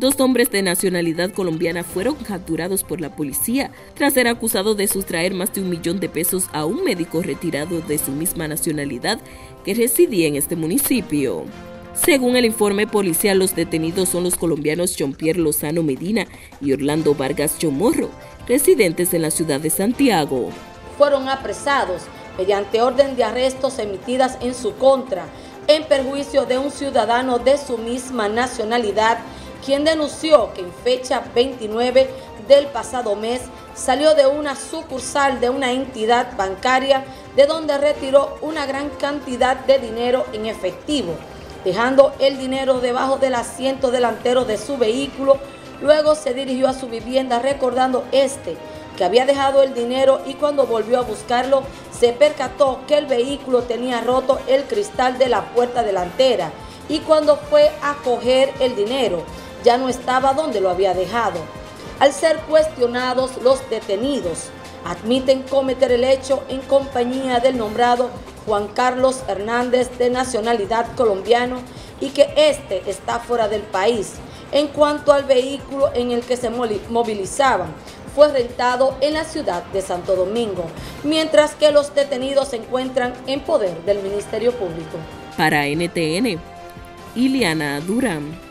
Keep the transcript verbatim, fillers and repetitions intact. Dos hombres de nacionalidad colombiana fueron capturados por la policía tras ser acusados de sustraer más de un millón de pesos a un médico retirado de su misma nacionalidad que residía en este municipio. Según el informe policial, los detenidos son los colombianos Jean-Pierre Lozano Medina y Orlando Vargas Chomorro, residentes en la ciudad de Santiago. Fueron apresados mediante orden de arrestos emitidas en su contra, en perjuicio de un ciudadano de su misma nacionalidad, quien denunció que en fecha veintinueve del pasado mes salió de una sucursal de una entidad bancaria de donde retiró una gran cantidad de dinero en efectivo, dejando el dinero debajo del asiento delantero de su vehículo. Luego se dirigió a su vivienda recordando este que había dejado el dinero y cuando volvió a buscarlo se percató que el vehículo tenía roto el cristal de la puerta delantera y cuando fue a coger el dinero ya no estaba donde lo había dejado. Al ser cuestionados, los detenidos admiten cometer el hecho en compañía del nombrado Juan Carlos Hernández, de nacionalidad colombiano, y que este está fuera del país. En cuanto al vehículo en el que se movilizaban, fue rentado en la ciudad de Santo Domingo, mientras que los detenidos se encuentran en poder del Ministerio Público. Para N T N, Ileana Durán.